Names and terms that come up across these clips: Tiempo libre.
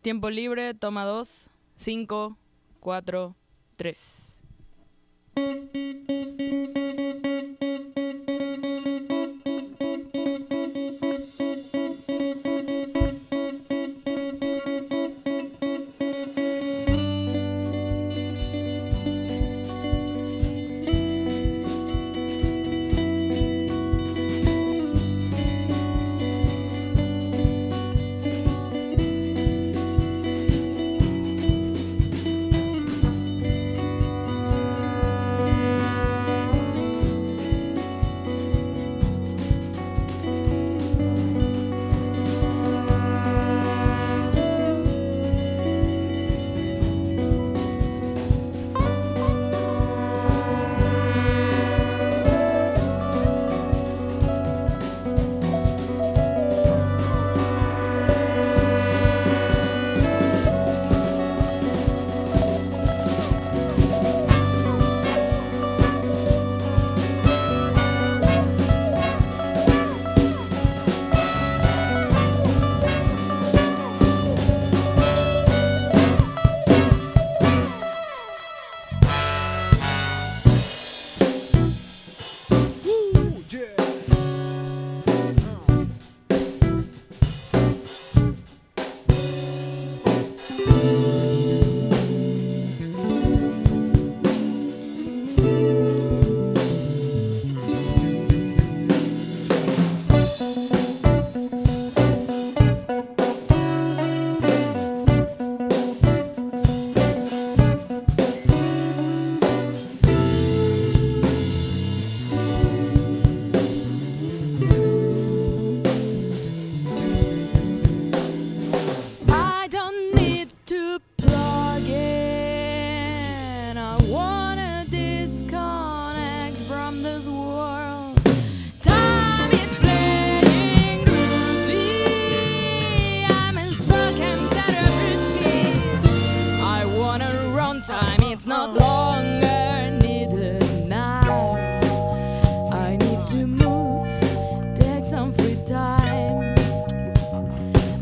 Tiempo libre, toma 2, 5, 4, 3. It's not longer needed now. I need to move, take some free time.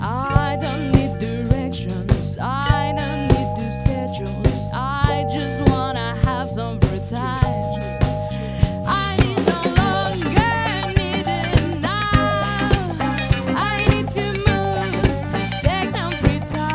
I don't need directions, I don't need to schedules. I just wanna have some free time. I need no longer needed now. I need to move, take some free time.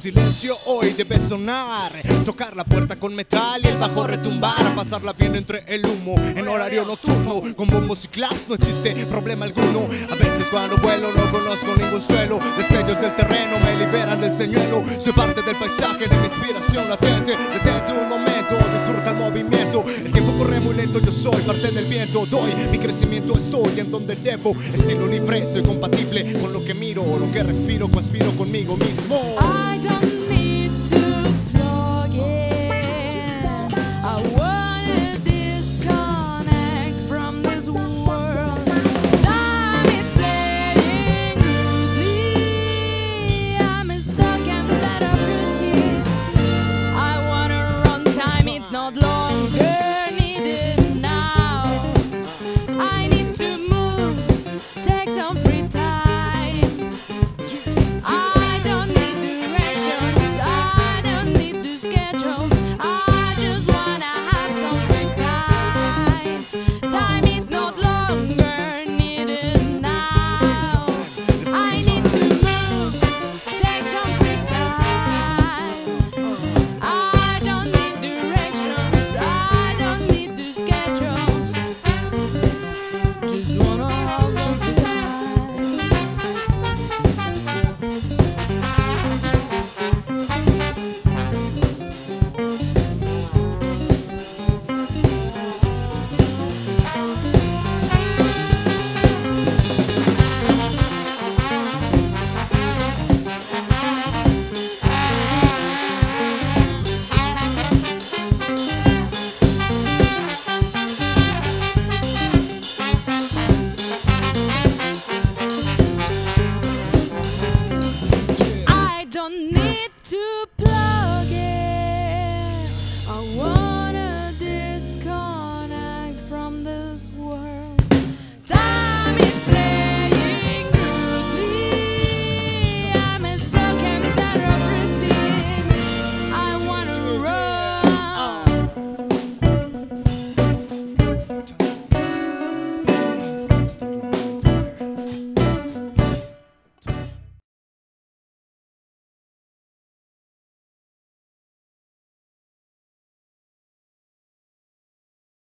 Silencio hoy debe sonar, tocar la puerta con metal y el bajo retumbar, pasarla bien entre el humo en horario nocturno, con bombos y claps no existe problema alguno. A veces cuando vuelo no conozco ningún suelo, destellos del terreno me liberan del señuelo, soy parte del paisaje, de mi inspiración latente. Detente un momento, disfruta el movimiento, el tiempo corre muy lento, yo soy parte del viento, doy mi crecimiento, estoy en donde debo, estilo libre, soy compatible con lo que miro, lo que respiro, conspiro conmigo mismo.